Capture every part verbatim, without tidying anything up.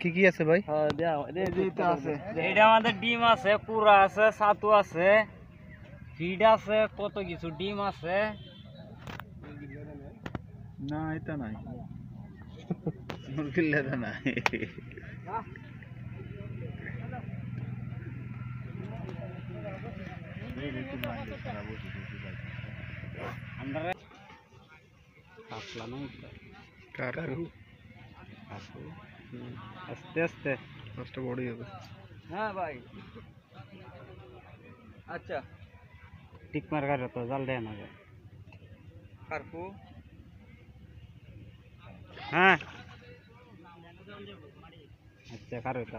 কি কি আছে ভাই? হ্যাঁ দাও, এই যেটা আছে এইটা আমাদের ডিম আছে, পুরা আছে, ছাতু আছে, ফিড আছে, কত কিছু ডিম আছে। না এটা নাই, মুরগির লেদা নাই। আমরা আসলাম কারু আসলে আস্তে আস্তে কষ্ট বড় হবে। হ্যাঁ ভাই আচ্ছা টিক মার করে তো জাল দেন আগে কারু। হ্যাঁ আচ্ছা কারু তো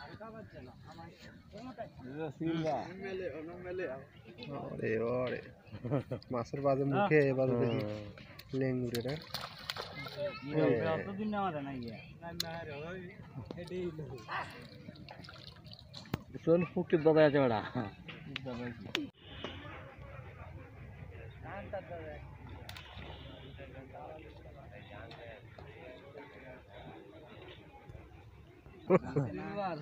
Halka bajche na. Amar silva. Mele ono mele. Ore ore. Masur baje mukhe e baje dekhi lengure ra. চল ফুটে দাদা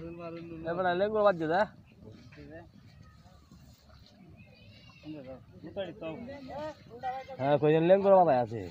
আছে।